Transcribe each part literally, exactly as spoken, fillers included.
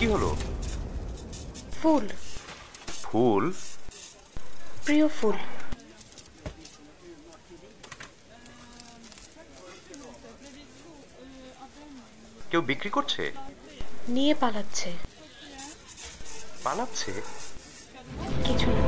কি হলো? ফুল ফুল প্রিয় ফুল কেউ বিক্রি করছে, নিয়ে পালাচ্ছে। পালাচ্ছে কিছু না।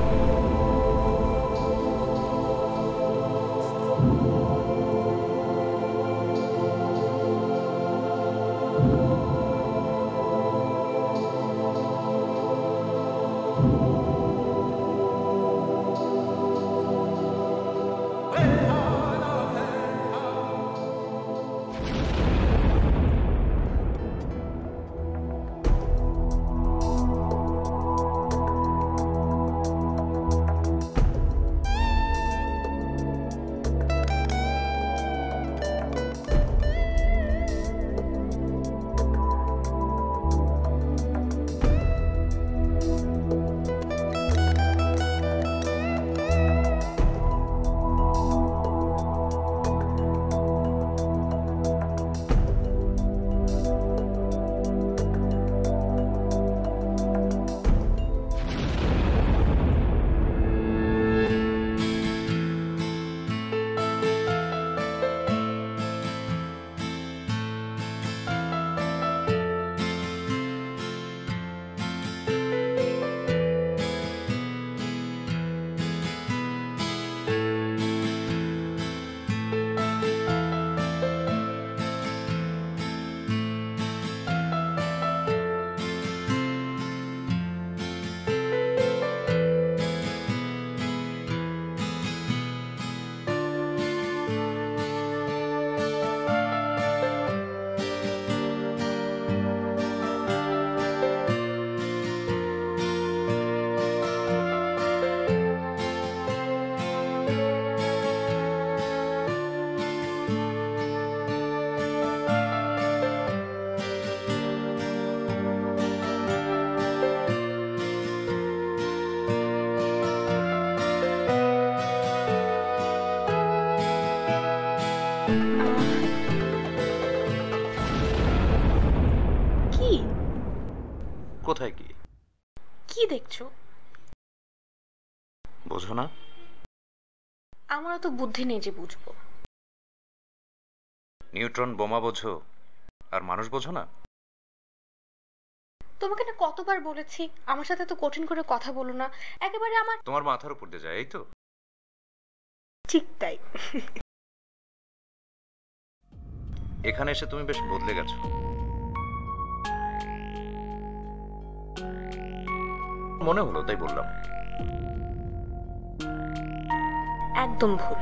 কোথায় গিয়ে কি দেখছো? বুঝো না? আমারও তো বুদ্ধি নেই যে বুঝবো। নিউট্রন বোমা বোঝো আর মানুষ বোঝো না? তোমাকে না কতবার বলেছি আমার সাথে তো কঠিন করে কথা বলো না, একেবারে আমার তোমার মাথার উপর দিয়ে যায়। এই তো ঠিক তাই। এখানে এসে তুমি বেশ বদলে গেছো। মনে হলো তাই বললাম। একদম ভুল।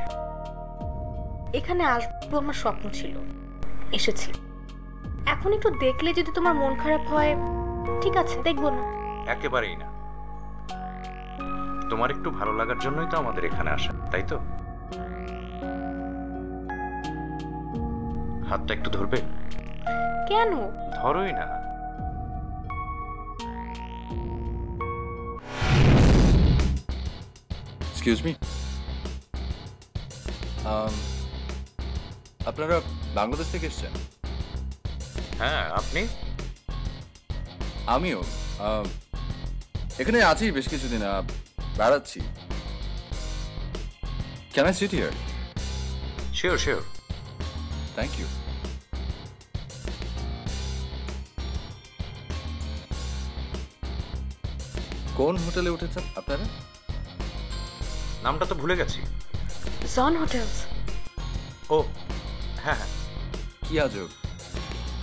এখানে আসবো আমার স্বপ্ন ছিল, এসেছি। এখন একটু দেখলে যদি তোমার মন খারাপ হয়, ঠিক আছে, দেখবো না। একেবারেই না। তোমার একটু ভালো লাগার জন্যই তো আমাদের এখানে আসা, তাই তো? হাতটা একটু ধরবে? কেন? ধরোই না। এক্সকিউজ মি, আপনারা বাংলাদেশ থেকে এসেছেন? হ্যাঁ, আপনি? আমিও এখানে আছি বেশ কিছুদিন, বেড়াচ্ছি। Can I sit here? Sure, sure. Thank you. কোন হোটেলে উঠেছেন আপনারা? নামটা তো ভুলে গেছি। জন হোটেলস। ও হ্যাঁ, কি আজব,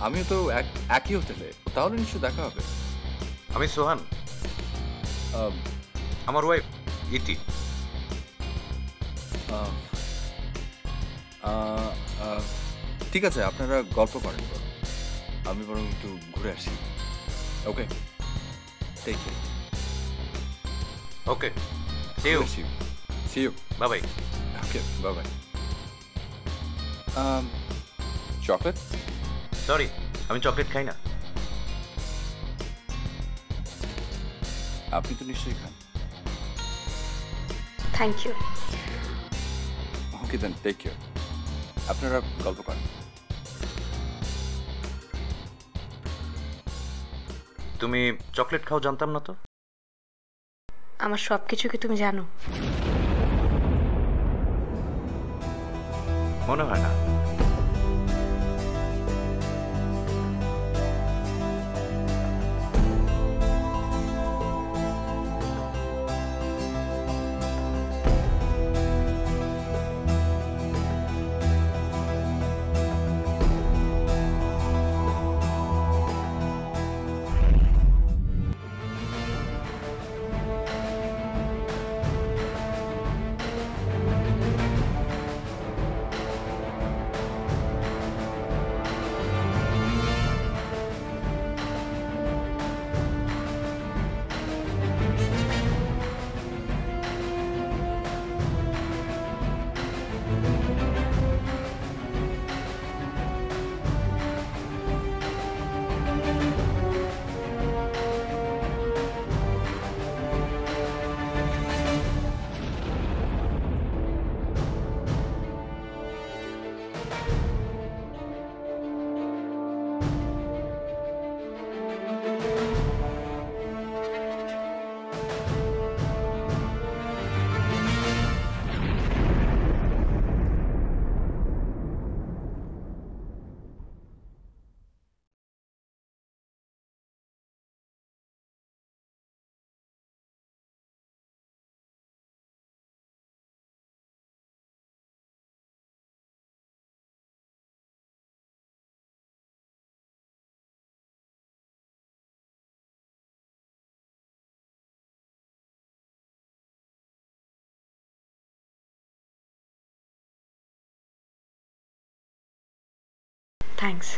আমিও তো একই হোটেলে। তাহলে নিশ্চয় দেখা হবে। আমি সোহান, আমার ওয়াইফ ইতি। ঠিক আছে, আপনারা গল্প করেন, আমি বরং একটু ঘুরে আসি। Okay, take care. Okay, see you. See you, bye bye. Okay, bye bye. Chocolate? Sorry, আমি চকলেট খাই না। আপনি তো নিশ্চয়ই খান। Thank you. Okay then, take care. আপনারা গল্প করেন। তুমি চকলেট খাও, জানতাম না তো। আমার সবকিছু কি তুমি জানো? মনে হয় না। Thanks.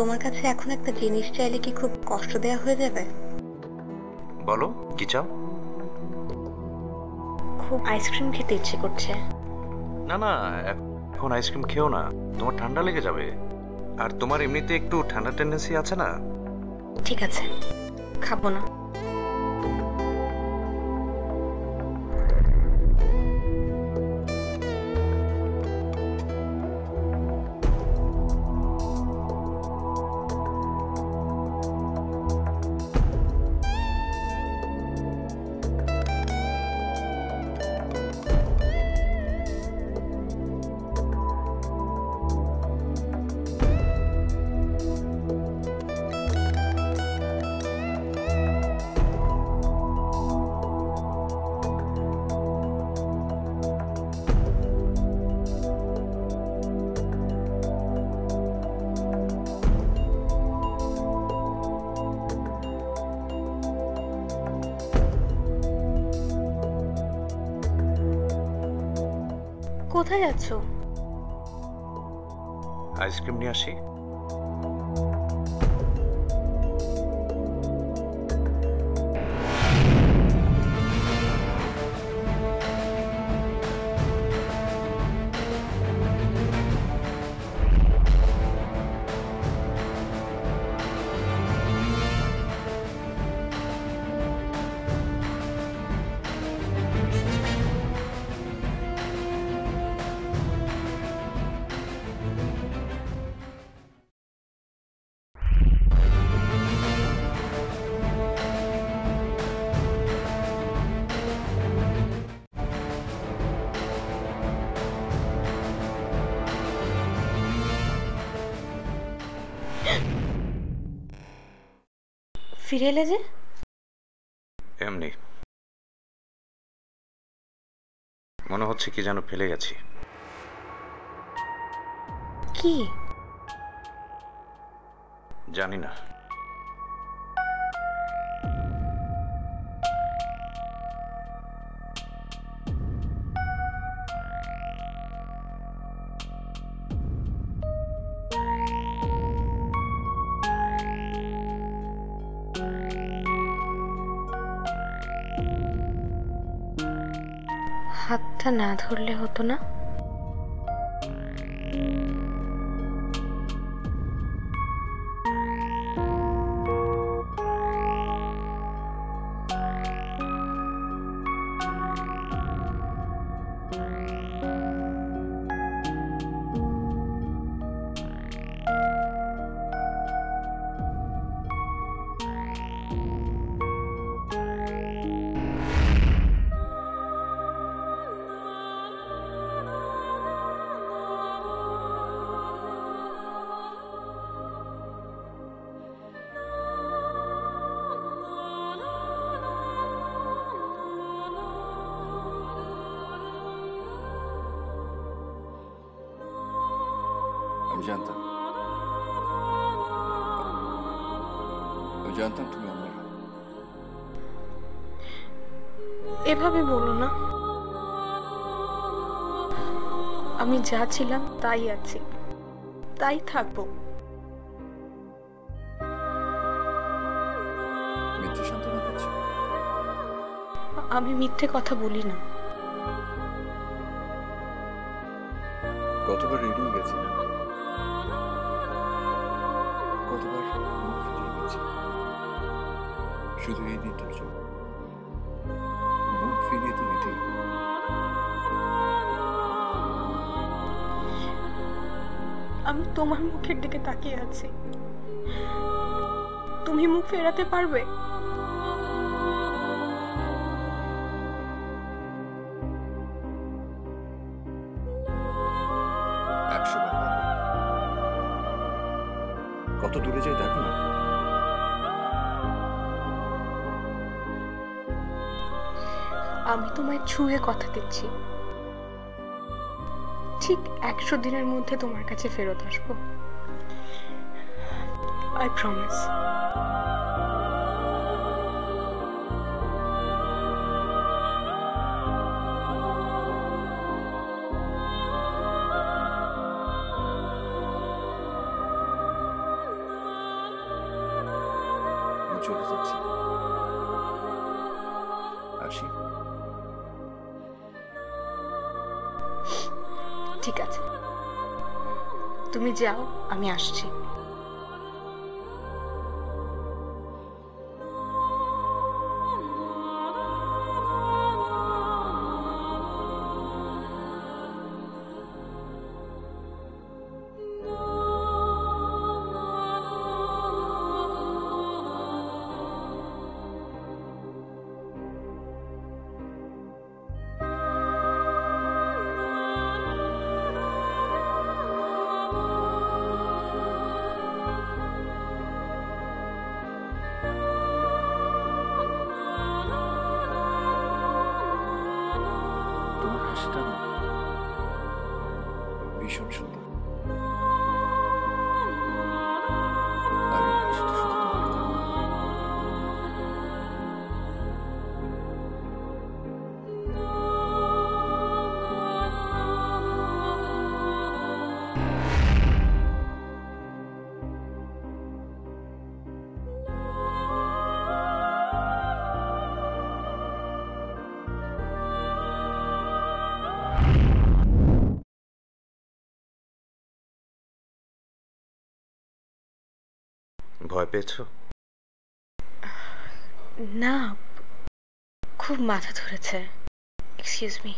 তোমার কাছে এখন একটা জিনিস চাইলে কি খুব কষ্ট দেয়া হয়ে যাবে? বলো, কি চাও? খুব আইসক্রিম খেতে ইচ্ছে করছে। না না, এখন আইসক্রিম খেও না, তোমার ঠান্ডা লেগে যাবে। আর তোমার এমনিতে একটু ঠান্ডা টেন্ডেন্সি আছে না? ঠিক আছে, খাবো না। কোথায় যাচ্ছ? আইসক্রিম নিয়ে আসি। ফিরে এলে যে এমনি মনে হচ্ছে কি যেন ফেলে গেছি। কি জানি না। হাতটা না ধরলে হতো না? আমি জানতাম আমি জানতাম তুমি আমার। এভাবে বলো না, আমি যা ছিলাম তাই আছি, তাই থাকবো। আমি মিথ্যে কথা বলি না। কতবার রেডিও গেছি না, শুধু এই দিনটার জন্য মুখ ফিরিয়ে তো নিতেই। আমি তোমার মুখের দিকে তাকিয়ে আছি, তুমি মুখ ফেরাতে পারবে? কত দূরে যাই দেখো না। আমি তোমায় ছুঁয়ে কথা দিচ্ছি, ঠিক একশো দিনের মধ্যে তোমার কাছে ফেরত আসবো। I promise. ঠিক আছে, তুমি যাও, আমি আসছি। ভয় পেয়েছো? না, খুব মাথা ধরেছে। Excuse me.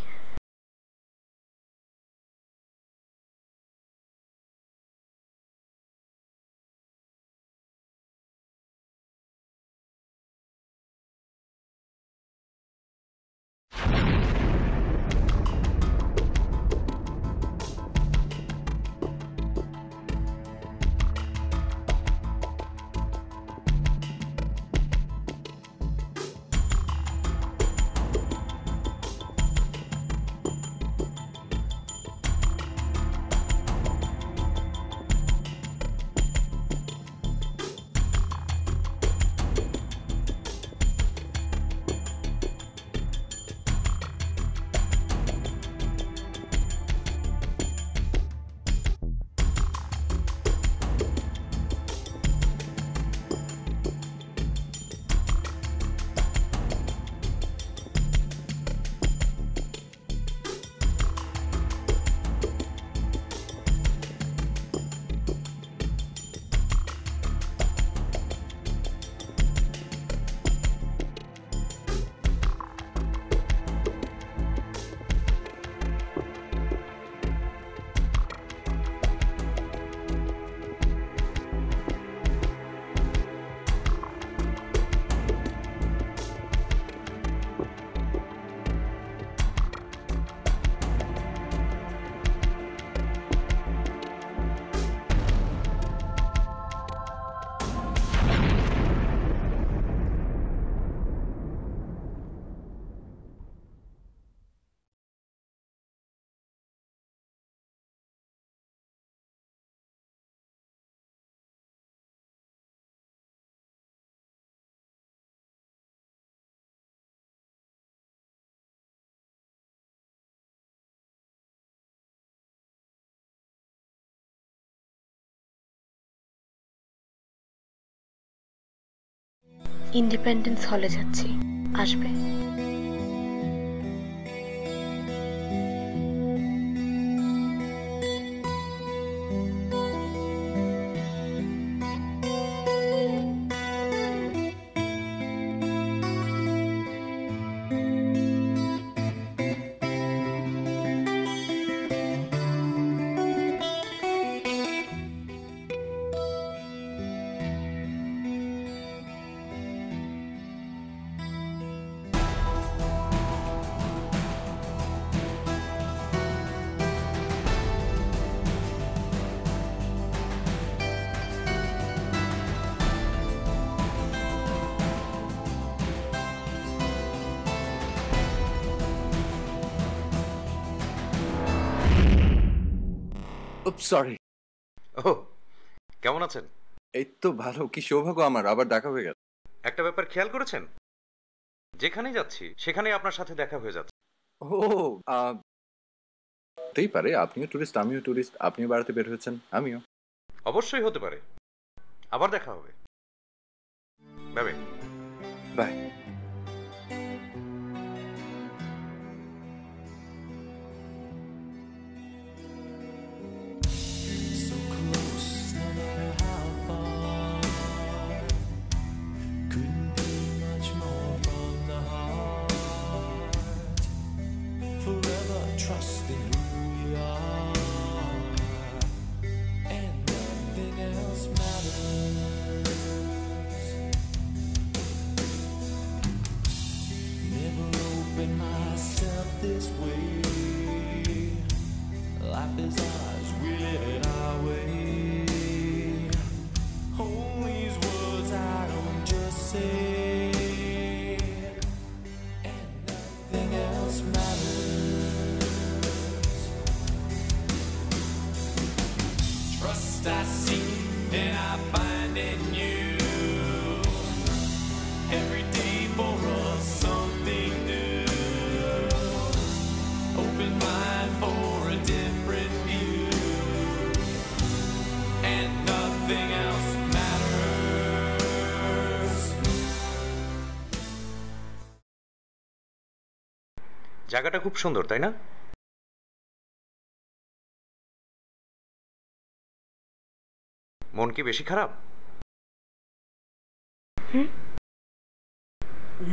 ইন্ডিপেন্ডেন্স হলে যাচ্ছি, আসবে? কেমন আছেন? এই তো ভালো। কি সৌভাগ্য আমার, আবার দেখা হয়ে গেল। একটা ব্যাপার খেয়াল করেছেন? যেখানে যাচ্ছি সেখানে আপনার সাথে দেখা হয়ে যাচ্ছে। ও হতেই পারে, আপনিও টুরিস্ট আমিও টুরিস্ট, আপনিও বাড়াতে বের হয়েছেন আমিও। অবশ্যই হতে পারে, আবার দেখা হবে। Bye bye. Trust in who we are, and nothing else matters. Never open myself this way. Life is ours, we live it our way. Hold these words, I don't just say, and nothing else matters. I seek and I find in you. Every day for us something new. Open mind for a different view, and nothing else matters. জায়গাটা খুব সুন্দর, তাই না? মন কি বেশি খারাপ? Hmm?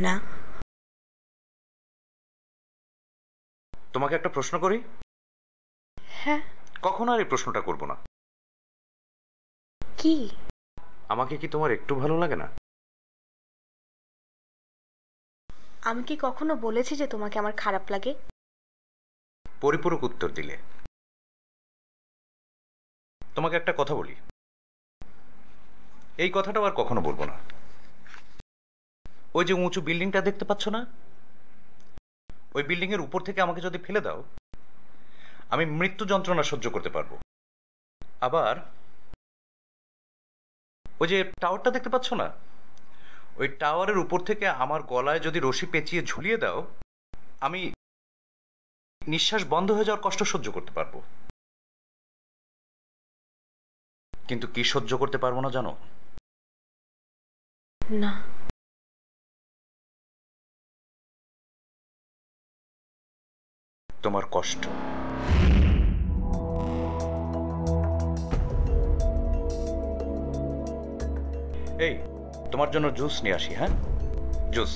না তোমাকে একটা প্রশ্ন করি? হ্যাঁ। কখনো আর এই প্রশ্নটা করব না। কি? আমাকে কি তোমার একটু ভালো লাগে না? আমি কি কখনো বলেছি যে তোমাকে আমার খারাপ লাগে? পরিপূরক উত্তর দিলে। তোমাকে একটা কথা বলি, এই কথাটা আর কখনো বলবো না। ওই যে উঁচু বিল্ডিংটা দেখতে পাচ্ছ না, ওই বিল্ডিং এর উপর থেকে আমাকে যদি ফেলে দাও, আমি মৃত্যু যন্ত্রণা সহ্য করতে পারবো। আবার ওই যে টাওয়ারটা দেখতে পাচ্ছ না, ওই টাওয়ারের উপর থেকে আমার গলায় যদি রশি পেঁচিয়ে ঝুলিয়ে দাও, আমি নিঃশ্বাস বন্ধ হয়ে যাওয়ার কষ্ট সহ্য করতে পারবো। কিন্তু কি সহ্য করতে পারবো না জানো? না। তোমার কষ্ট। এই, তোমার জন্য জুস নিয়ে আসি। হ্যাঁ, জুস।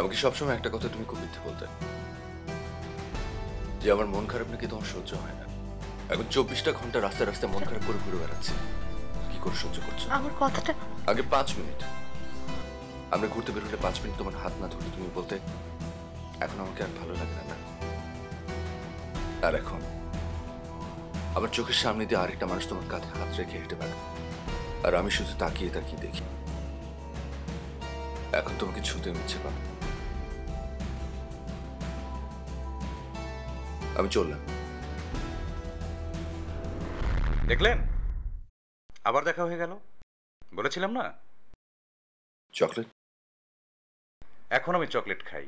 আমাকে সবসময় একটা কথা তুমি খুব মিথ্যে বলতে, যে আমার মন খারাপ নাকি তোমার সহ্য হয় না। এখন চব্বিশটা ঘন্টা রাস্তায় রাস্তায় মন খারাপ করে ঘুরে বেড়াচ্ছি, কি করে সহ্য করছো আমার কথাটা? আগে পাঁচ মিনিট আমরা ঘুরতে বেরোলে পাঁচ মিনিট তোমার হাত না ধরে তুমি বলতে এখন আমাকে আর ভালো লাগে না। আর এখন আমার চোখের সামনে দিয়ে আরেকটা মানুষ তোমার কাঁধে হাত রেখে হেঁটে বেড়ায়, আর আমি শুধু তাকিয়ে তাকিয়ে দেখি। এখন তোমাকে ছুঁতে ইচ্ছে করে। আমি চললাম। দেখলেন, আবার দেখা হয়ে গেল। বলেছিলাম না চকলেট? এখন আমি চকলেট খাই।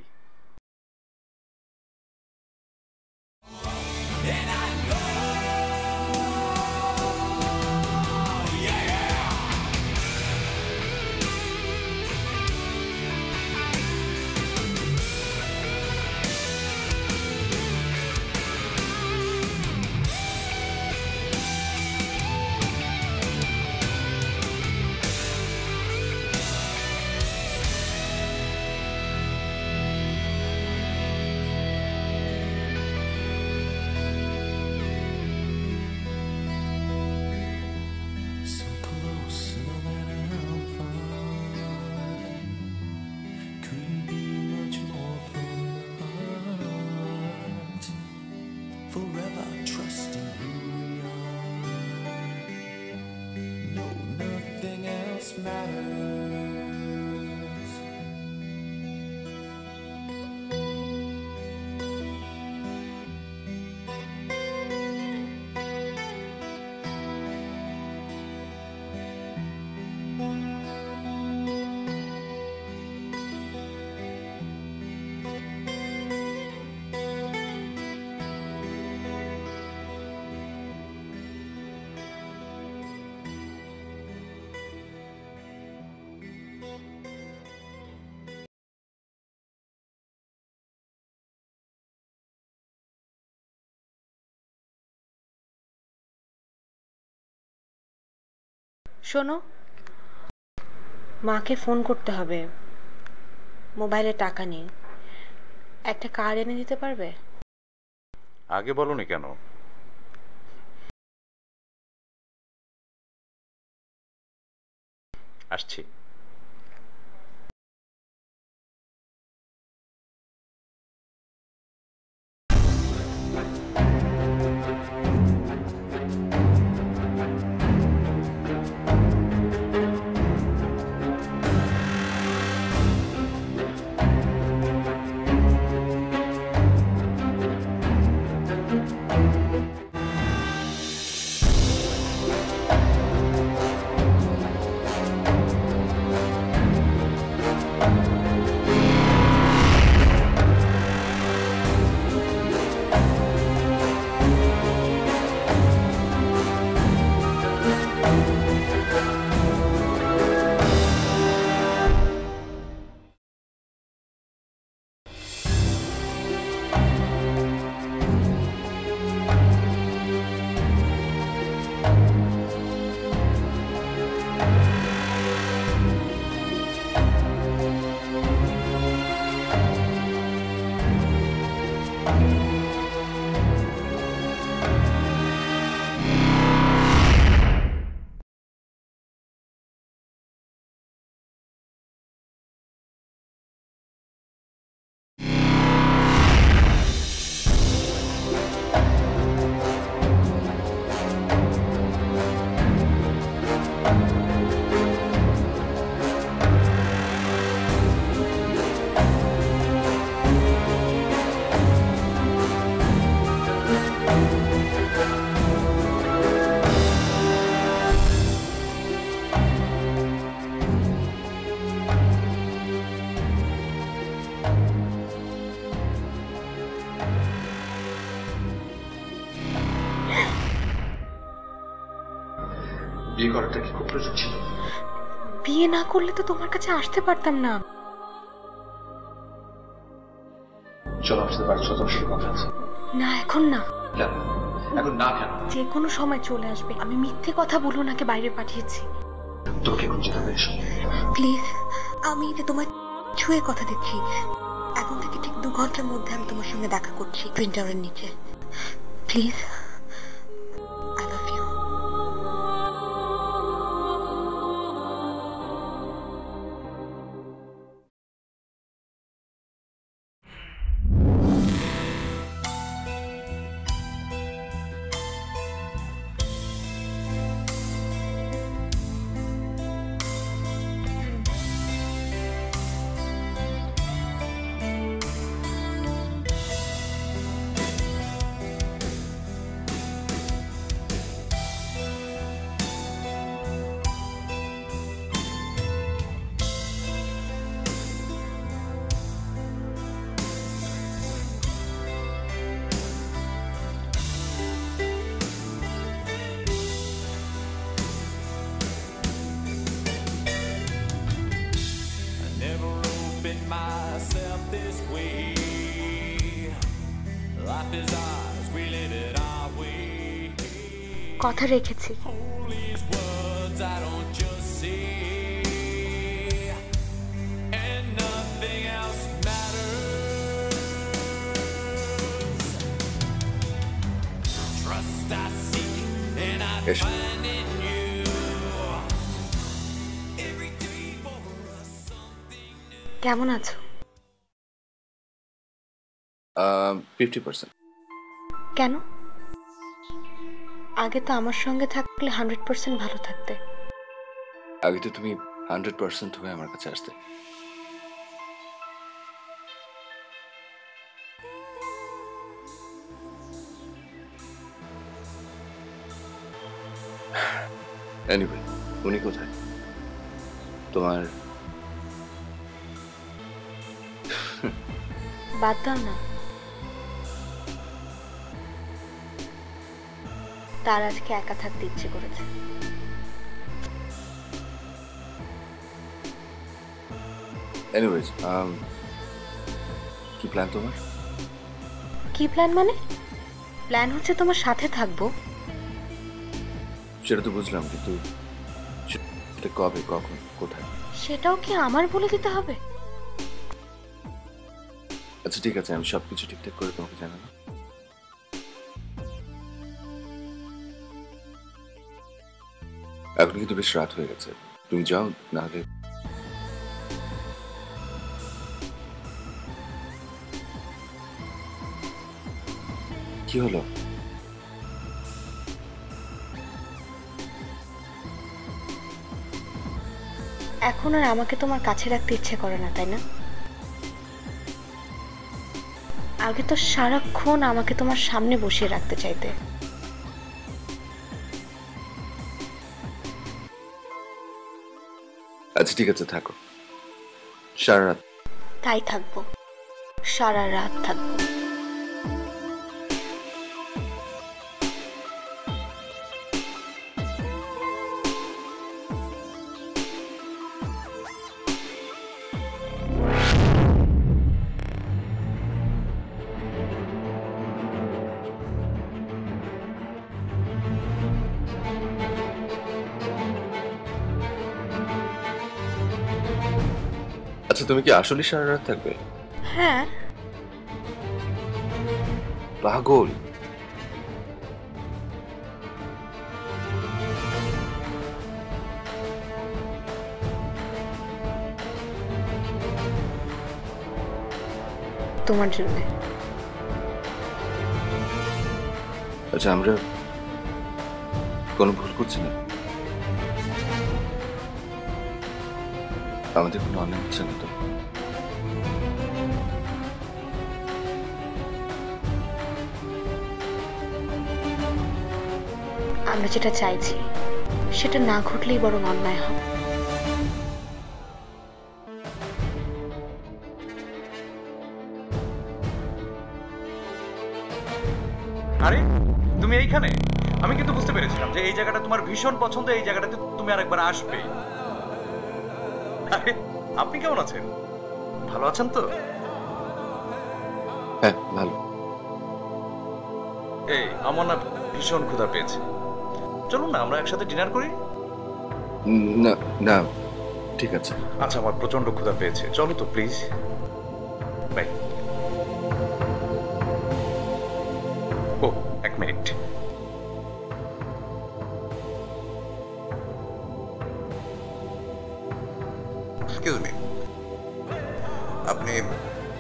শোনো, মাকে ফোন করতে হবে, মোবাইলে টাকা নেই। একটা কার্ড এনে দিতে পারবে? আগে বলোনি কেন? আসছি। বিয়ে করাটা কি খুব প্রয়োজন ছিল? বিয়ে না করলে তো তোমার কাছে আসতে পারতাম না। চলো আসতে পারছো, তোমার সাথে কথা আছে। না এখন না, এখন না কেন? যে কোনো সময় চলে আসবে। আমি মিথ্যে কথা বলে ওনাকে বাইরে পাঠিয়েছি। তোকে এখন যেতে হবে। প্লিজ, আমি এটা তোমায় ছুঁয়ে কথা দিচ্ছি, এখন থেকে ঠিক দু ঘন্টার মধ্যে আমি তোমার সঙ্গে দেখা করছি টুইন টাওয়ারের নিচে। Please. Myself this way, life is ours, we live it our way. কথা রেখেছি। কেমন আছো? পঞ্চাশ পার্সেন্ট। কেন? আগে তো আমার সঙ্গে থাকলে একশো পার্সেন্ট ভালো থাকতে। আগে তো তুমি একশো পার্সেন্ট হয়ে আমার কাছে আসতে। এনিওয়ে, উনি কোথায়? তোমার বাদ দাও না, তার আজকে একা থাকতে ইচ্ছে করেছে। এনিওয়েজ, um কি প্ল্যান তোমার? কি প্ল্যান মানে? প্ল্যান হচ্ছে তোমার সাথে থাকবো। সেটা তো বুঝলাম, কিন্তু সেটা কবে, কখন, কোথায়? সেটাও কি আমার বলে দিতে হবে? আচ্ছা ঠিক আছে, আমি সবকিছু ঠিকঠাক করে তোমাকে জানাবো। এখন কিন্তু বেশ রাত হয়ে গেছে, তুমি যাও, না হলে কি হলো? এখন আর আমাকে তোমার কাছে রাখতে ইচ্ছে করে না, তাই না? আগে তো সারাক্ষণ আমাকে তোমার সামনে বসিয়ে রাখতে চাইতে। আচ্ছা ঠিক আছে, থাকো সারা রাত। তাই থাকবো, সারা রাত থাকবো। তুমি কি আসলে সারা রাত থাকবে? হ্যাঁ। পাগল। তোমার জন্য। আচ্ছা, আমরা কোনো ভুল করছি না, আমাদের কোনো অন্যায় হচ্ছে না তো? আমরা যেটা চাইছি সেটা না ঘটলেই বরং অন্যায় হয়। আরে তুমি এইখানে? আমি কিন্তু বুঝতে পেরেছিলাম যে এই জায়গাটা তোমার ভীষণ পছন্দ, এই জায়গাটাতে তুমি আরেকবার আসবে। আরে আপনি কেমন আছেন? ভালো আছেন তো? হ্যাঁ ভালো। এই আমার না ভীষণ ক্ষুধা পেয়েছে, চলুন না আমরা একসাথে ডিনার করি। না না ঠিক আছে। আচ্ছা আমার প্রচন্ড ক্ষুধা পেয়েছে, চলো তো প্লিজ। বাই। ও এক মিনিট, আপনি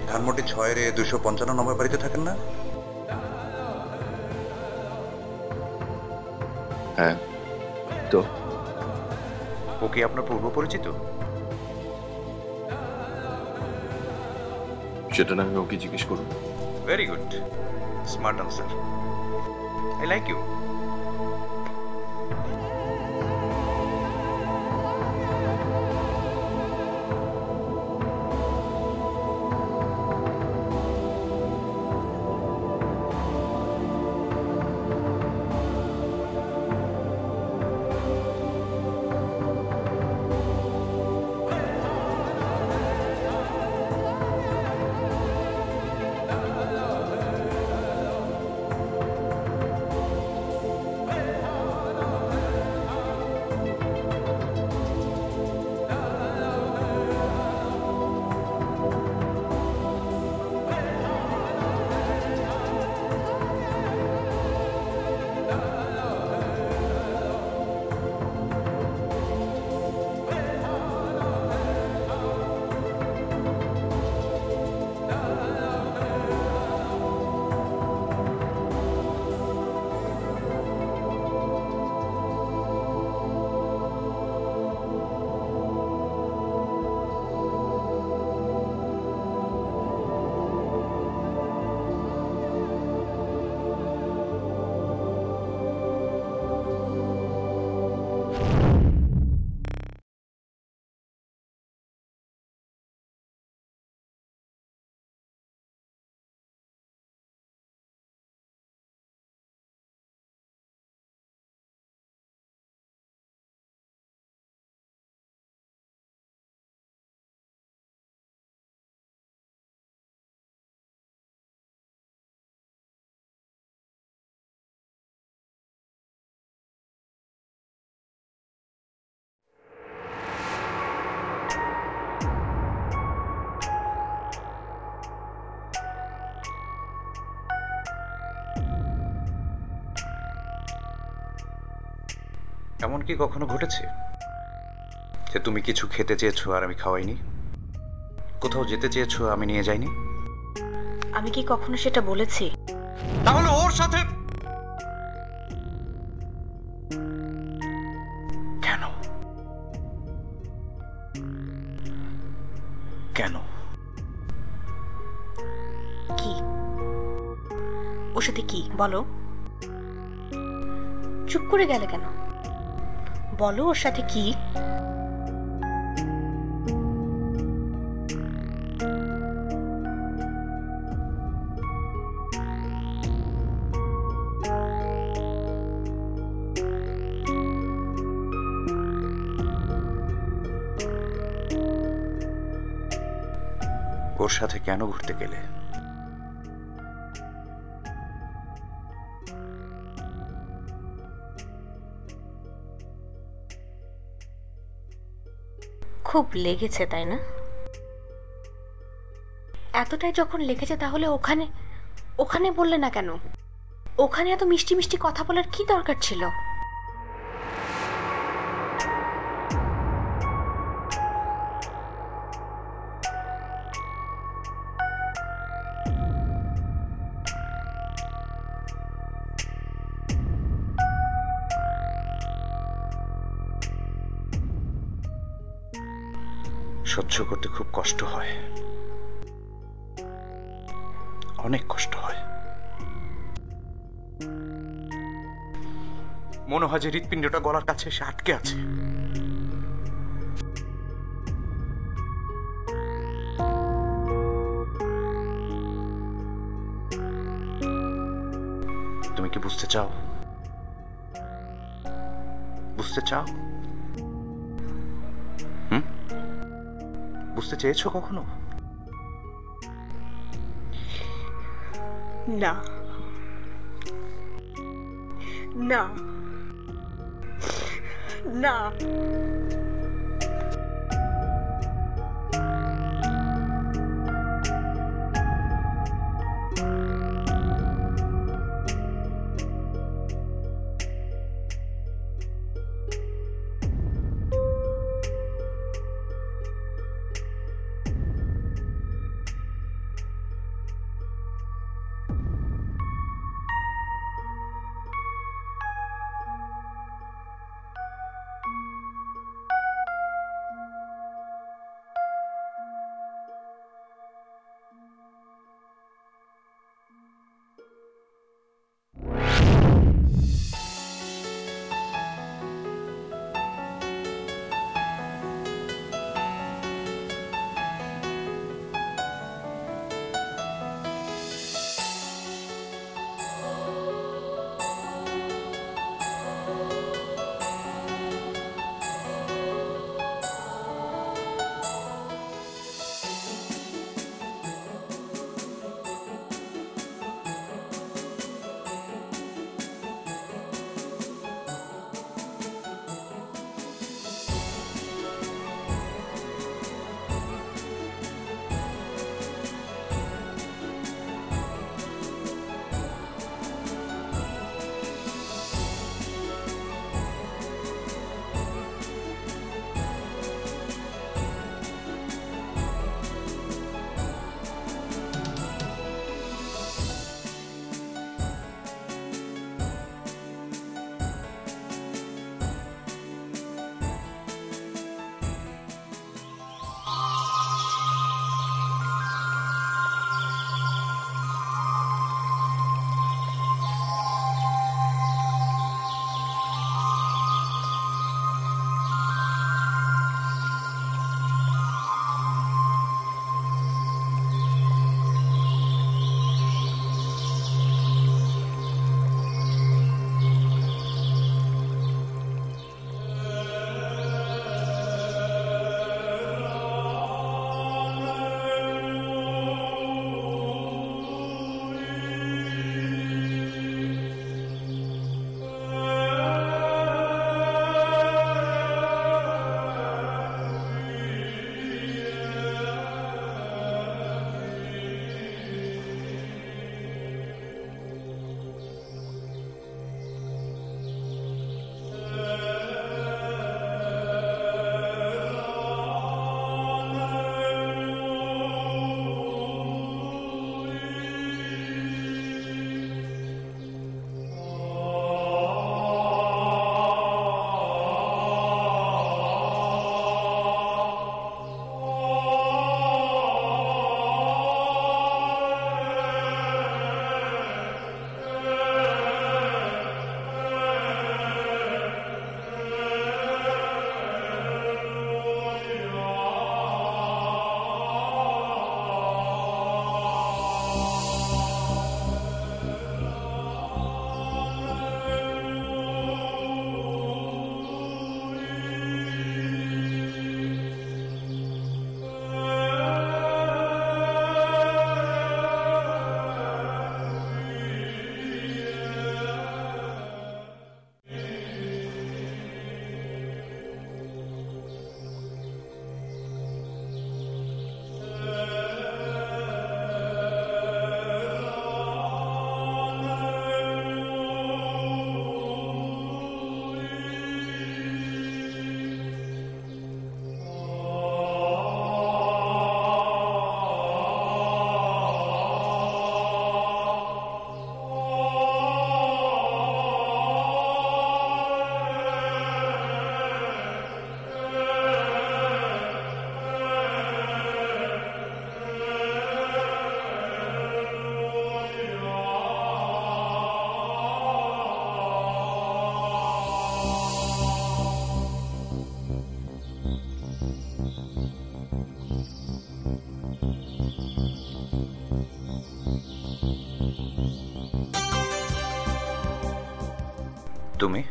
ধানমন্ডি ছয় এর দুশো পঞ্চান্ন নম্বর বাড়িতে থাকেন না? হ্যাঁ। তো ও কি আপনার পূর্ব পরিচিত? সেটা না আমি ওকে জিজ্ঞেস করুন। Very good, smart answer, I like you. এমন কি কখনো ঘটেছে যে তুমি কিছু খেতে চেয়েছো আর আমি খাওয়াইনি? কোথাও যেতে চেয়েছো আমি নিয়ে যাইনি? আমি কি কখনো সেটা বলেছি? তাহলে ওর সাথে কেন কেন কি ওর সাথে কি? বলো, চুপ করে গেলে কেন? বলো ওর সাথে কি? ওর সাথে কেন ঘুরতে গেলে? খুব লেগেছে তাই না? এতটাই যখন লেগেছে তাহলে ওখানে ওখানে বললে না কেন? ওখানে এত মিষ্টি মিষ্টি কথা বলার কি দরকার ছিল? সহ্য করতে খুব কষ্ট হয়, অনেক কষ্ট হয়। মনে হয় যে হৃৎপিণ্ডটা গলার কাছে এসে আটকে আছে। তুমি কি বুঝতে চাও? বুঝতে চাও? হুম, বুঝতে চেয়েছো কখনো? না, না, না। तुम्हें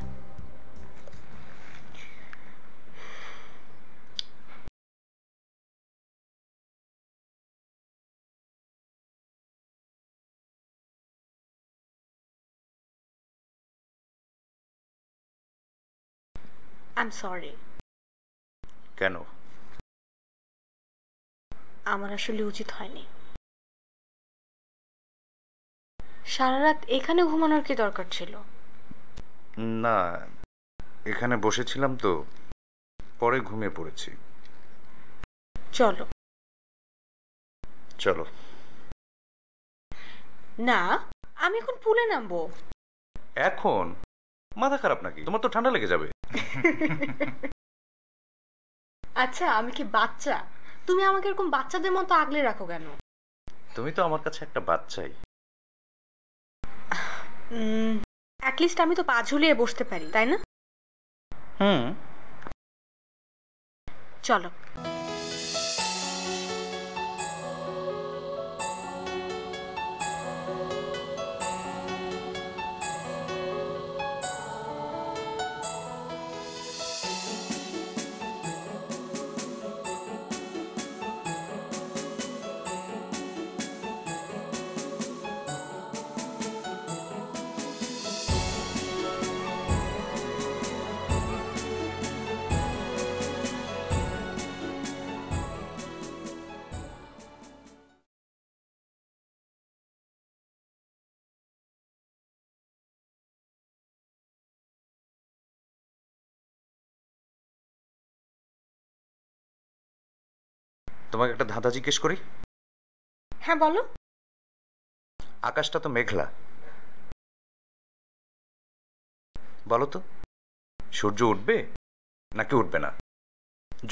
I'm sorry. কেন? আমার আসলে উচিত হয়নি। সারা রাত এখানে ঘুমানোর কি দরকার ছিল? না, এখানে বসেছিলাম তো, পরে ঘুমিয়ে পড়েছি। চলো। চলো। না, আমি এখন পুলে নামবো। এখন? মাথা খারাপ নাকি? তোমার তো ঠান্ডা লেগে যাবে। আচ্ছা, আমি কি বাচ্চা? তুমি আমাকে এরকম বাচ্চাদের মতো আগলে রাখো কেন? তুমি তো আমার কাছে একটা বাচ্চাই। উম অ্যাট লিস্ট আমি তো পা ঝুলিয়ে বসতে পারি, তাই না? হুম, চলো। তোমাকে একটা ধাঁধা জিজ্ঞেস করি? হ্যাঁ, বলো। আকাশটা তো মেঘলা, বলো তো সূর্য উঠবে নাকি উঠবে না?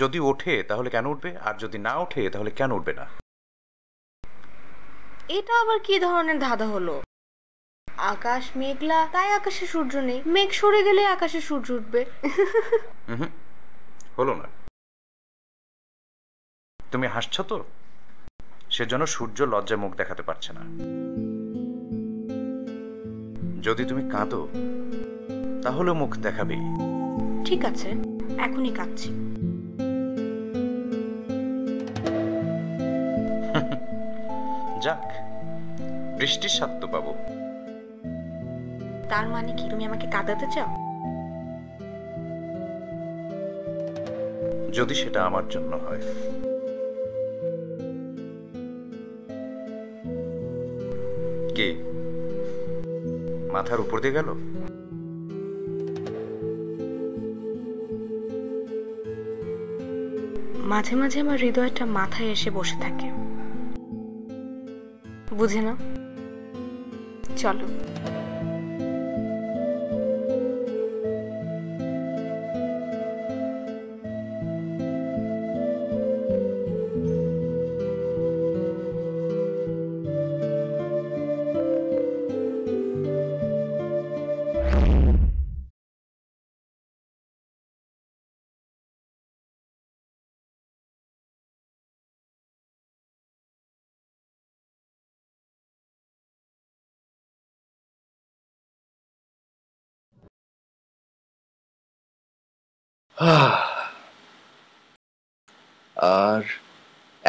যদি ওঠে তাহলে কেন উঠবে, আর যদি না ওঠে তাহলে কেন উঠবে না? এটা আবার কি ধরনের ধাঁধা হলো? আকাশ মেঘলা, তাই আকাশে সূর্য নেই, মেঘ সরে গেলে আকাশে সূর্য উঠবে। হুম, হলো না। তুমি হাসছ তো, সেজন্য সূর্য লজ্জায় মুখ দেখাতে পারছে না। যদি তুমি কাঁদো তাহলে মুখ দেখাবে। ঠিক আছে, এখনই কাঁদছি। যাক, বৃষ্টির স্বাদ তো পাবো। তার মানে কি তুমি আমাকে কাঁদাতে চাও? যদি সেটা আমার জন্য হয়। কে মাথার উপর দিয়ে গেল? মাঝে মাঝে আমার হৃদয়টা মাথায় এসে বসে থাকে, বুঝে না? চলো। আর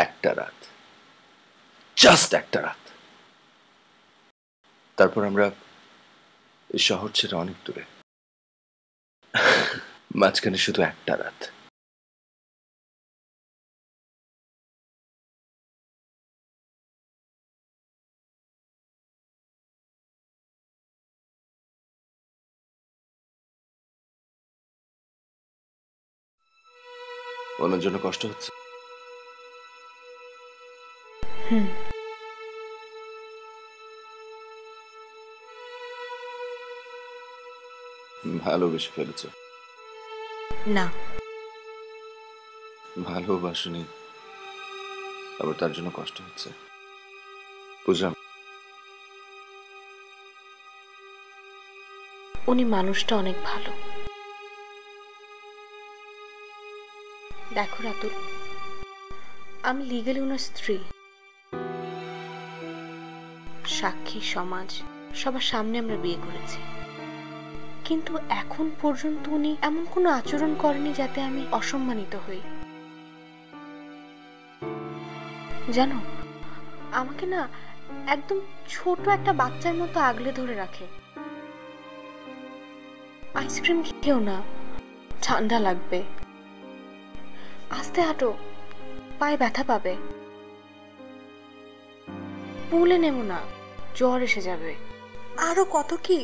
একটা রাত, জাস্ট একটা রাত, তারপর আমরা এই শহর ছেড়ে অনেক দূরে। মাঝখানে শুধু একটা রাত। ওনার জন্য কষ্ট হচ্ছে। হুম, ভালোবেসে ফেলেছ? না, ভালোবাসনি, আবার তার জন্য কষ্ট হচ্ছে, বুঝলাম। উনি মানুষটা অনেক ভালো। দেখো রাতুল, আমি লিগালি ওনার স্ত্রী, সাক্ষী সমাজ সবার সামনে আমরা বিয়ে করেছি, কিন্তু এখন পর্যন্ত উনি এমন কোনো আচরণ করেনি যাতে আমি অসম্মানিত হই। জানো, আমাকে না একদম ছোট একটা বাচ্চার মতো আগলে ধরে রাখে। আইসক্রিম খেও না, ঠান্ডা লাগবে, আস্তে হাঁটো, পায়ে ব্যথা পাবে, পুলে নেমো না, জ্বর এসে যাবে, আরো কত কি।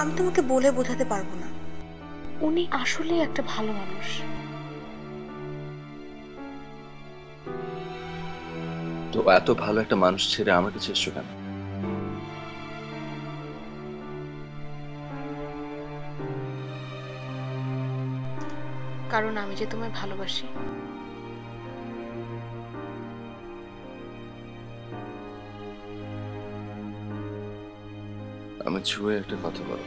আমি তোমাকে বলে বোঝাতে পারবো না। উনি আসলে একটা ভালো মানুষ। তো এত ভালো একটা মানুষ ছেড়ে আমাকে চেষ্টা কেন? কারণ আমি যে তোমায় ভালোবাসি। আমি ছুঁয়ে একটা কথা বলো,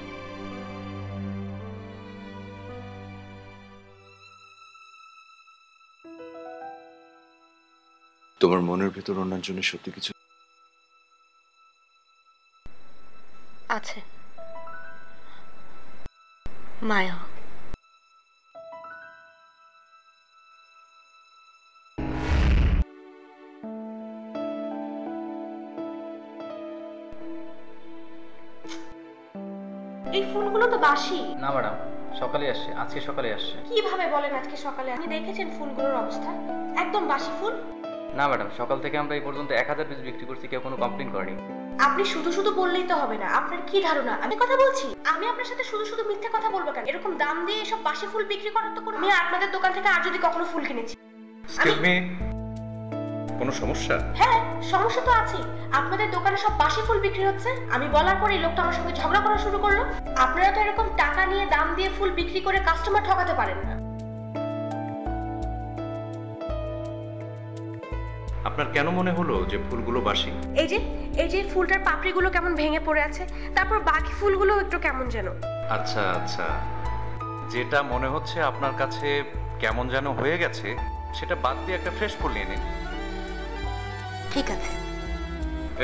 তোমার মনের ভেতর অন্যের জন্য সত্যি কিছু আছে? মায়া। এই ফুলগুলো তো বাসি না ম্যাডাম, সকালে আসছে, আজকে সকালে আসছে। কিভাবে বলেন আজকে সকালে? আপনি দেখেছেন ফুলগুলোর অবস্থা? একদম বাসি ফুল না ম্যাডাম। সকাল থেকে আমরা এই পর্যন্ত এক হাজার পিস বিক্রি করছি, কেউ কোনো কমপ্লেন করেনি। আপনি শুধু শুধু বললেই তো হবে না। আপনার কি ধারণা আমি কথা বলছি? আমি আপনার সাথে শুধু শুধু মিথ্যা কথা বলবো কেন? এরকম দাম দিয়ে এসব বাসি ফুল বিক্রি করার তো কোনো, আমি আপনাদের দোকান থেকে আর যদি কখনো ফুল কিনেছি। কোনো সমস্যা? হ্যাঁ, সমস্যা তো আছে। আপনাদের দোকানে সব বাসি ফুল বিক্রি হচ্ছে। আমি বলার পরে লোকটা আমার সঙ্গে ঝগড়া করা শুরু করলো। আপনারা তো এরকম টাকা নিয়ে দাম দিয়ে ফুল বিক্রি করে কাস্টমার ঠকাতে পারেন না। আপনার কেন মনে হলো যে ফুলগুলো বাসি? এই যে এই যে ফুলটার পাপড়িগুলো কেমন ভেঙে পড়ে আছে, তারপর বাকি ফুলগুলো একটু কেমন যেন। আচ্ছা আচ্ছা, যেটা মনে হচ্ছে আপনার কাছে কেমন যেন হয়ে গেছে সেটা বাদ দিয়ে একটা ফ্রেশ ফুল নিয়ে নিন। ঠিক আছে,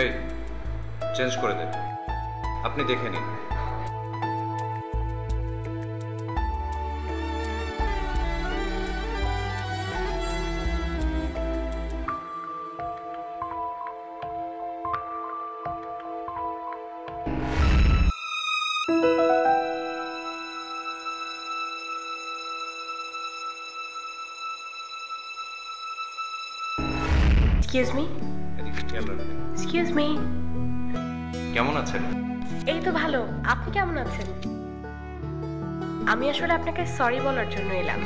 এই চেঞ্জ করে দেন, আপনি দেখে নিন। Excuse me? Excuse me? কেমন আছেন? এই তো ভালো, আপনি কেমন আছেন? আমি আসলে আপনাকে সরি বলার জন্য এলাম।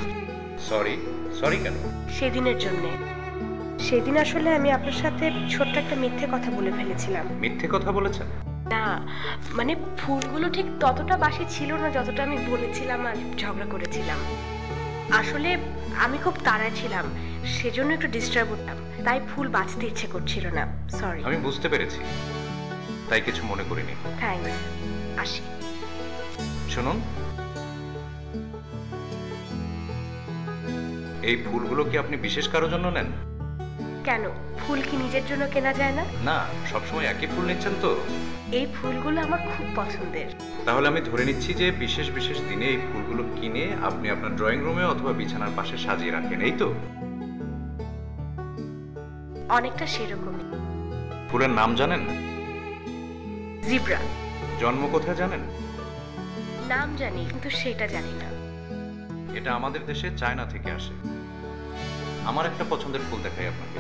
সরি? সরি কেন? সেদিনের জন্য। সেদিন আসলে আমি আপনার সাথে ছোট্ট একটা মিথ্যে কথা বলে ফেলেছিলাম। মিথ্যে কথা বলেছেন? না, মানে ফুলগুলো ঠিক ততটা বাসি ছিল না যতটা আমি বলেছিলাম আর ঝগড়া করেছিলাম। আসলে আমি খুব তাড়ায় ছিলাম, সেজন্য একটু ডিস্টার্ব হতাম, তাই ফুল বাঁচতে ইচ্ছে করছিল না। সরি। আমি বুঝতে পেরেছি, তাই কিছু মনে করিনি। থ্যাঙ্কস, আসি। শুনুন, এই ফুলগুলো কি আপনি বিশেষ কারো জন্য নেন? কেন, ফুল কি নিজের জন্য কেনা যায় না? না, সবসময় একই ফুল নিচ্ছেন তো। এই ফুলগুলো আমার খুব পছন্দের। তাহলে আমি ধরে নিচ্ছি যে বিশেষ বিশেষ দিনে এই ফুলগুলো কিনে আপনি আপনার ড্রয়িং রুমে অথবা বিছানার পাশে সাজিয়ে রাখেন, এই তো? অনেকটা সেরকমই। ফুলের নাম জানেন? জিব্রা। জন্ম কোথায় জানেন? নাম জানি, কিন্তু সেটা জানি না। এটা আমাদের দেশে চায়না থেকে আসে। আমার একটা পছন্দের ফুল দেখাই আপনাকে।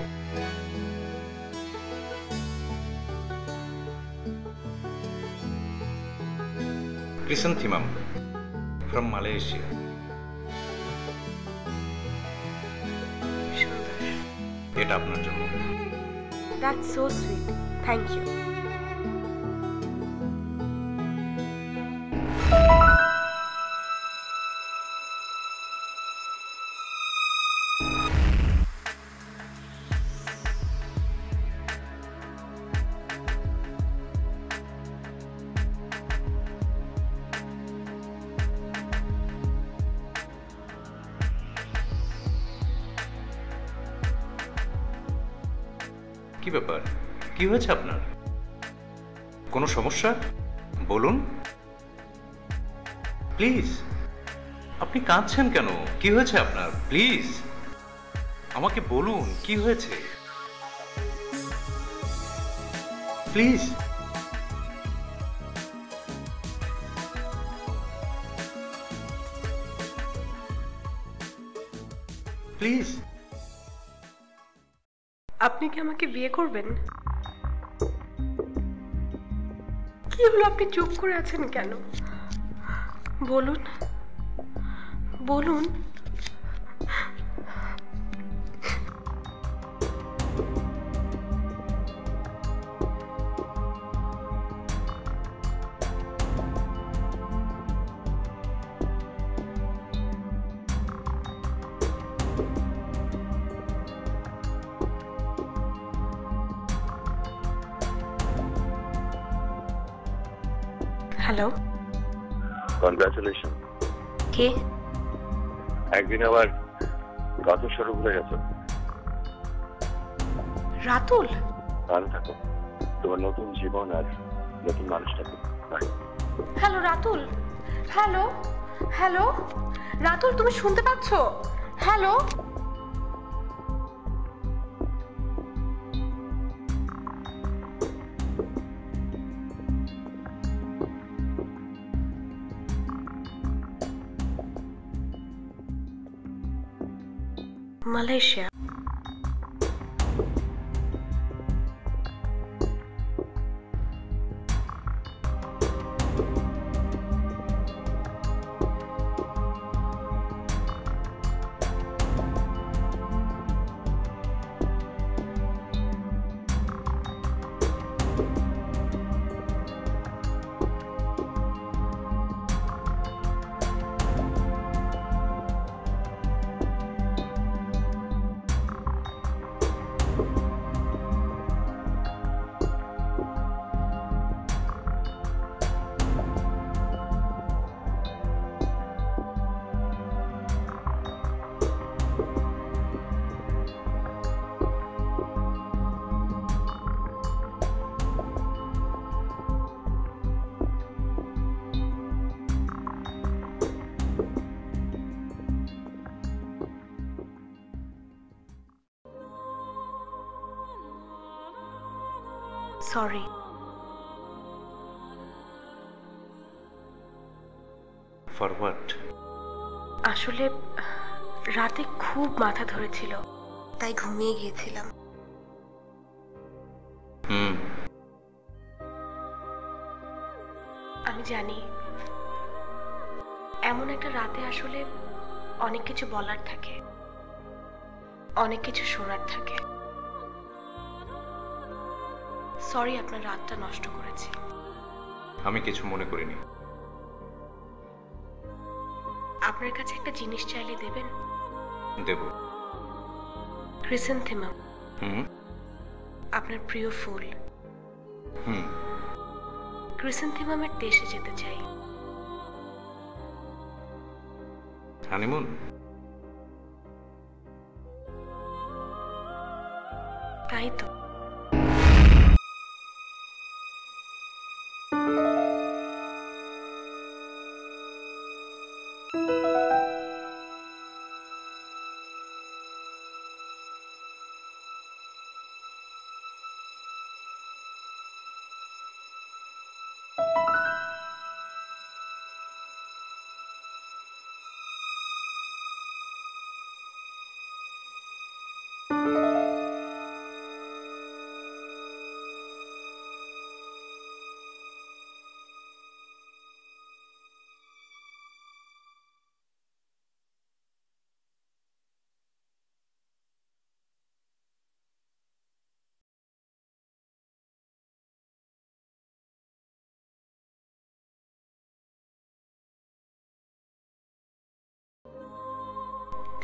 Chrysanthemum from Malaysia. এটা আপনার জন্য। That's so sweet, thank you. কি ব্যাপার, কি হয়েছে আপনার? কোনো সমস্যা? বলুন প্লিজ। আপনি কাঁদছেন কেন? কি হয়েছে আপনার? প্লিজ আমাকে বলুন কি হয়েছে। প্লিজ প্লিজ আপনি কি আমাকে বিয়ে করবেন? কি হলো, আপনি চুপ করে আছেন কেন? বলুন, বলুন। Hello, congratulation. কে? একদিন আবার রাতুল শুরু হয়ে গেছে। রাতুল ভালো থাকো, তোমার নতুন জীবন আর নতুন মানুষটাকে। Hello Ratul, hello hello Ratul, তুমি শুনতে পাচ্ছ? Hello Malaysia. Sorry. For what? আসলে রাতে খুব মাথা ধরেছিল, তাই ঘুমিয়ে গিয়েছিলাম। হুম, আমি জানি এমন একটা রাতে আসলে অনেক কিছু বলার থাকে, অনেক কিছু শোনার থাকে। সরি আপনার রাতটা নষ্ট করেছি। আমি কিছু মনে করিনি। আপনার কাছে একটা জিনিস চাইলে দেবেন? দেব। ক্রিসেন্থেমাম। হুম। আপনার প্রিয় ফুল। হুম। ক্রিসেন্থেমামের দেশে যেতে চাই। হানিমুন? তাই তো।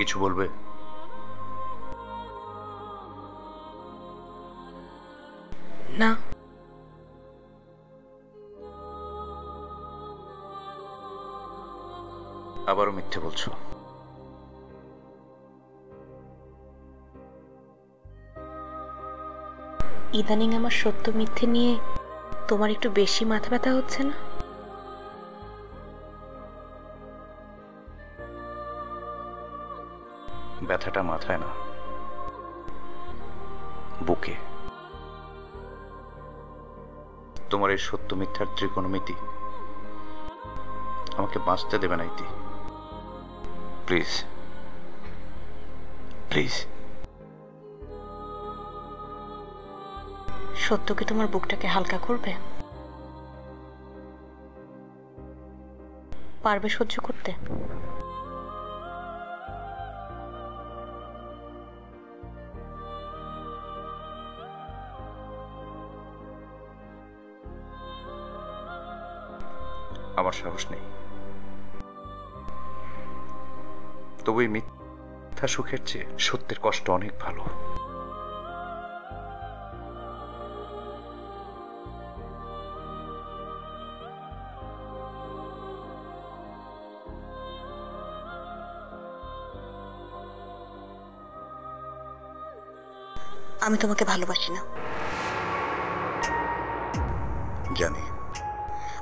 কিছু বলবে? না। আবারও মিথ্যে বলছো? ইদানিং আমার সত্য মিথ্যে নিয়ে তোমার একটু বেশি মাথা ব্যথা হচ্ছে না? ব্যথাটা মাথায় না, বুকে। তোমার এই সত্য মিথ্যার ত্রিকোণমিতি আমাকে বাঁচতে দেবে না ইতি। Please please. সত্য কি তোমার বুকটাকে হালকা করবে? পারবে সহ্য করতে? আমার সাহস নেই। তবে মিথ্যা সুখের চেয়ে সত্যের কষ্ট অনেক ভালো। আমি তোমাকে ভালোবাসি না, জানি।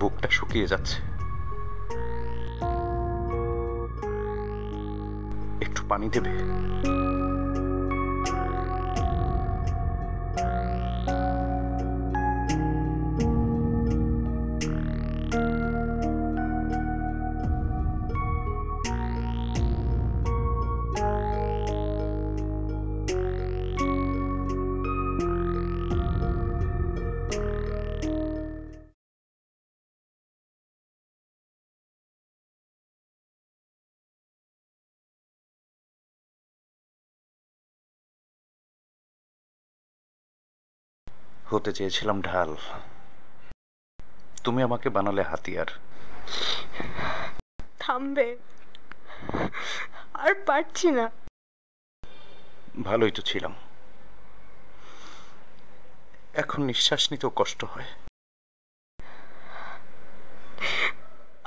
বুকটা শুকিয়ে যাচ্ছে, একটু পানি দেবে? হতে চেয়েছিলাম ঢাল, তুমি আমাকে বানালে হাতিয়ার। থামবে? আর পারছি না। ভালোই তো ছিলাম, এখন নিঃশ্বাস নিতেও কষ্ট হয়।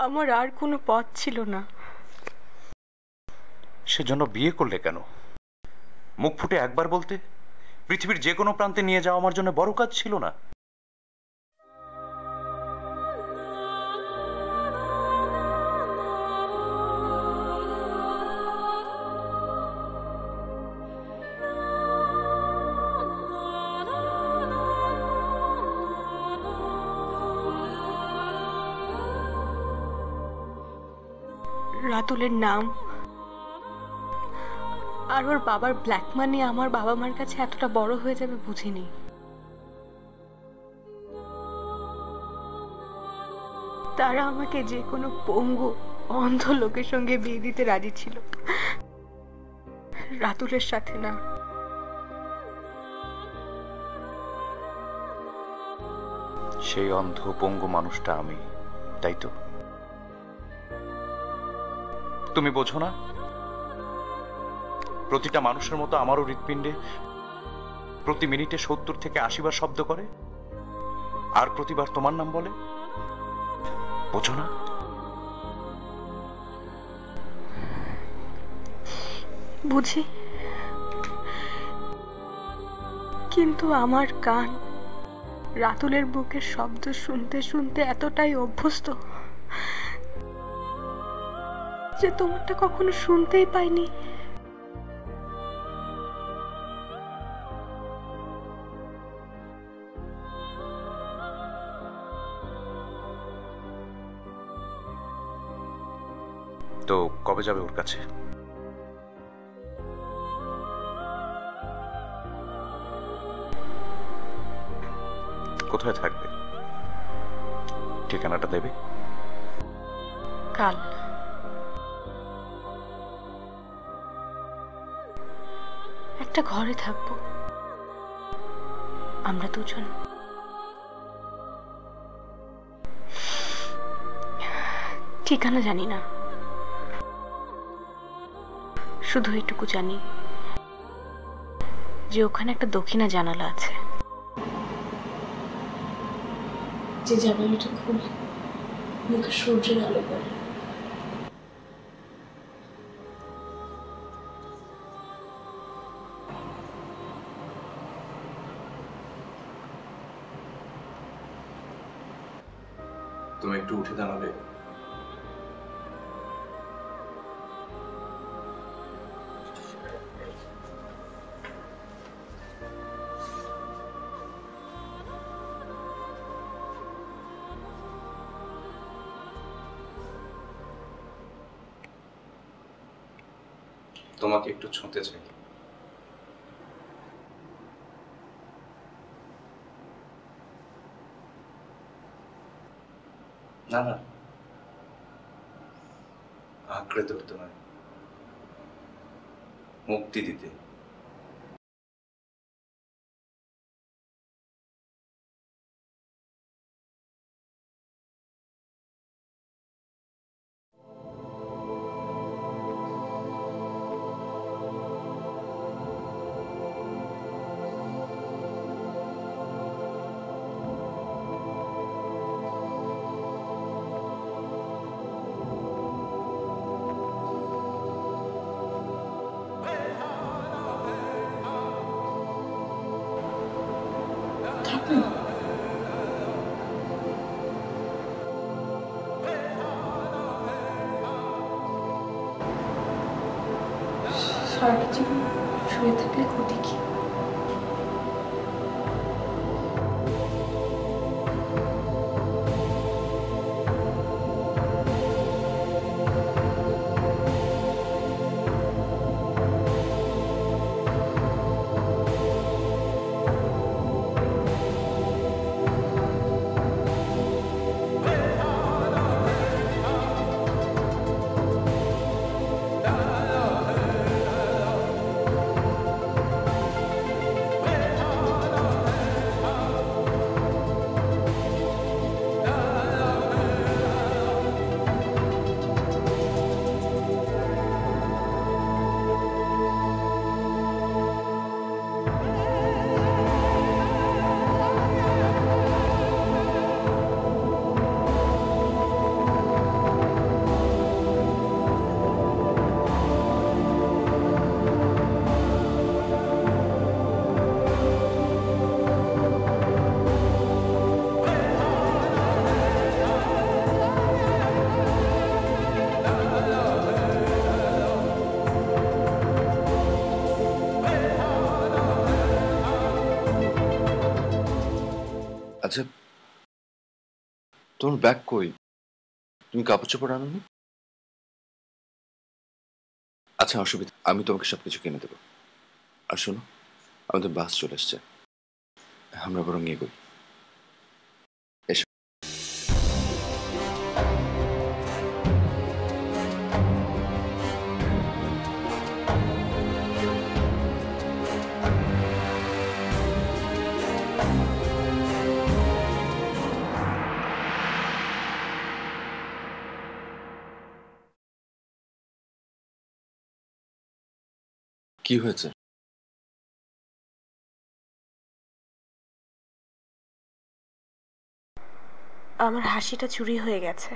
আমার আর কোনো পথ ছিল না। সেজন্য বিয়ে করলে কেন? মুখ ফুটে একবার বলতে, পৃথিবীর যে কোনো প্রান্তে নিয়ে যাওয়া আমার জন্য বড় কাজ ছিল না? রাতুলের নাম আর ওর বাবার ব্ল্যাক মানি আমার বাবা মার কাছে এতটা বড় হয়ে যাবে বুঝিনি। তারা আমাকে যে কোনো পঙ্গু অন্ধ লোকের সঙ্গে বিয়ে দিতে রাজি ছিল, রাতুলের সাথে না। সেই অন্ধ পঙ্গু মানুষটা আমি, তাই তো? তুমি বোঝো না, প্রতিটা মানুষের মতো আমারও হৃৎপিণ্ডে প্রতি মিনিটে সত্তর থেকে আশি বার শব্দ করে, আর প্রতিবার তোমার নাম বলে। বোঝো না? বুঝি, কিন্তু আমার কান রাতুলের বুকের শব্দ শুনতে শুনতে এতটাই অভ্যস্ত যে তোমারটা কখনো শুনতেই পাইনি। তো কবে যাবে ওর কাছে? কোথায় থাকবে? ঠিকানাটা দেবে? কাল। একটা ঘরে থাকবো আমরা দুজন। ঠিকানা জানি না, শুধু এটুকু জানি যে ওখানে একটা দক্ষিণা জানালা আছে। যে জানালাটা খুব মুখে সূর্যের আলো পড়ে, তুমি একটু উঠে দাঁড়াবে? তোমাকে একটু ছুঁতে চাই। না না, আঁকড়ে ধরতে নয়, মুক্তি দিতে। সারা জীবন শুয়ে থাকলে ক্ষতি কি? আচ্ছা, তোমার ব্যাগ কই? তুমি কাপড় চোপড় আনোনি? আচ্ছা অসুবিধা, আমি তোমাকে সবকিছু কিনে দেবো। আর শোনো, আমাদের বাস চলে এসছে, আমরা বরং এগোই। কি হয়েছে? আমার হাসিটা চুরি হয়ে গেছে।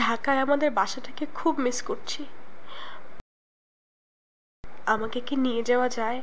ঢাকায় আমাদের বাসাটাকে খুব মিস করছি। আমাকে কি নিয়ে যাওয়া যায়?